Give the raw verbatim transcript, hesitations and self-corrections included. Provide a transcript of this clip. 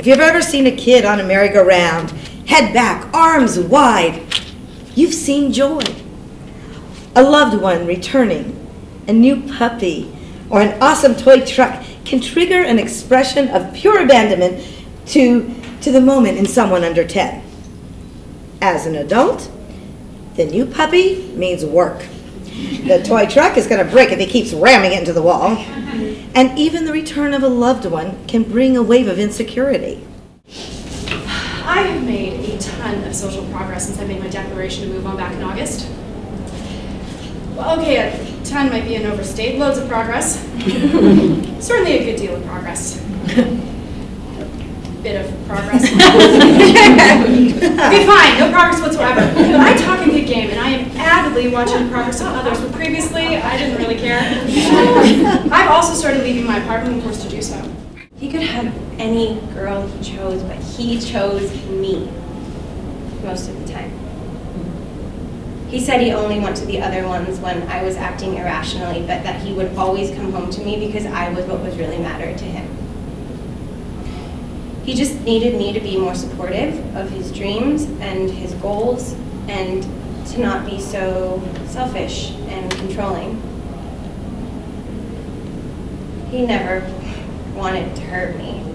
If you've ever seen a kid on a merry-go-round, head back, arms wide, you've seen joy. A loved one returning, a new puppy, or an awesome toy truck can trigger an expression of pure abandonment to, to the moment in someone under ten. As an adult, the new puppy means work. The toy truck is going to break if he keeps ramming it into the wall. And even the return of a loved one can bring a wave of insecurity. I have made a ton of social progress since I made my declaration to move on back in August. Well, okay, a ton might be an overstate. Loads of progress. Certainly a good deal of progress. Bit of progress. Okay, fine, no progress whatsoever. But I talk a good game, and I am avidly watching the progress of others, but previously, I didn't really care. I've also started leaving my apartment, of course, to do so. He could have any girl he chose, but he chose me most of the time. He said he only went to the other ones when I was acting irrationally, but that he would always come home to me because I was what was really mattered to him. He just needed me to be more supportive of his dreams and his goals and to not be so selfish and controlling. He never wanted to hurt me.